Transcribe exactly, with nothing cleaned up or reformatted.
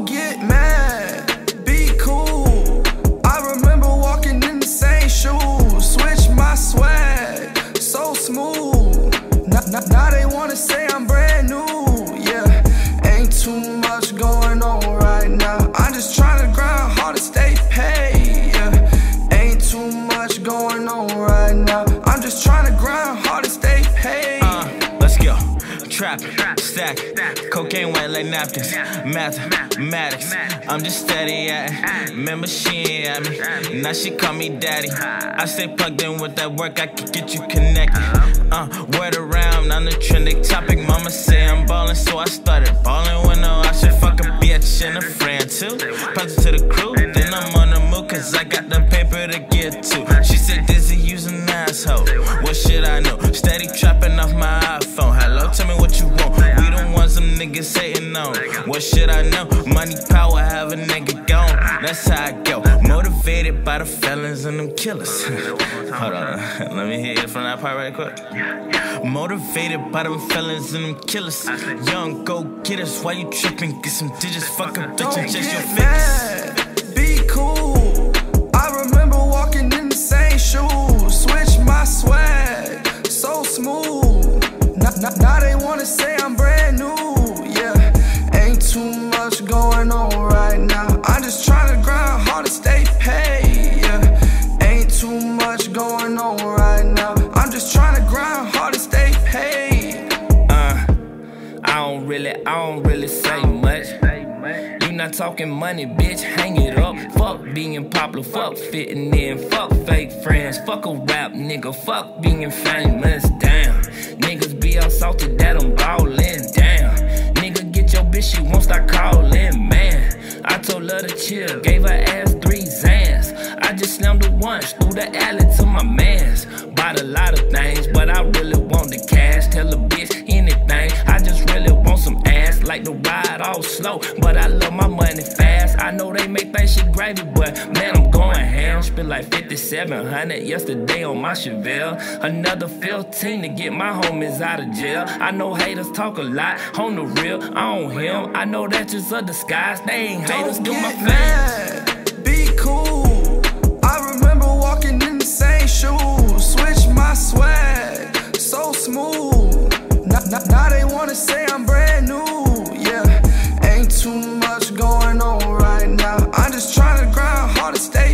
Don't get mad, be cool. I remember walking in the same shoes. Switch my swag, so smooth. Now, now, now they wanna say I'm brand new. Yeah, ain't too much going on right now. I'm just trying to grind hard to stay paid. Yeah, ain't too much going on right now. I'm just trying to grind hard to stay paid. Uh, let's go. Trapping, stack, cocaine white like napkins, mathematics. I'm just steady at it. Remember she ain't at me, now she call me daddy. I stay plugged in with that work, I can get you connected. Uh, word around, I'm the trending topic. Mama say I'm ballin', so I started ballin' with no option. Fuck a bitch and a friend too. Pass it to the crew, then I'm on the move, cause I got the paper to get to. She said Dizzy, you's an asshole. What should I know? Steady trapping off my iPhone. Hello, tell me what you want. We the ones them niggas hating on. What should I know? Money, power, have a nigga gone. That's how I go. Motivated by the felons and them killers. Hold on, let me hear it from that part right quick. Motivated by them felons and them killers. Young go getters, why you tripping? Get some digits, fuck a bitch and chase your fingers. Be cool. I remember walking in the same shoes. Switch my swag, so smooth. Now, now they wanna say I'm brand new, yeah. Ain't too much going on right now. I'm just trying to grind hard to stay paid, yeah. Ain't too much going on right now. I'm just trying to grind hard to stay paid. Uh, I don't really, I don't really say much. You not talking money, bitch, hang it up. Fuck being popular, fuck fitting in, fuck fake friends. Fuck a rap nigga, fuck being famous, damn. Niggas be all salty that I'm ballin', damn. Nigga, get your bitch, she won't start callin', man. I told her to chill, gave her ass three Zans. I just slammed the once through the alley to my mans. Bought a lot of things, but I really want the cash. Tell a bitch anything, I just really want some ass. Like the ride all slow, but I love my money fast. I know they make things shit gravy, but man, I'm going ham. Spent like fifty-seven hundred yesterday on my Chevelle. Another fifteen to get my homies out of jail. I know haters talk a lot, on the real, I don't hear 'em. I know that's just a disguise, they ain't haters, do my fans. Be cool. I remember walking in the same shoes. Switch my swag, so smooth. Now, now, now they wanna say I'm brand new. Too much going on right now. I'm just trying to grind hard to stay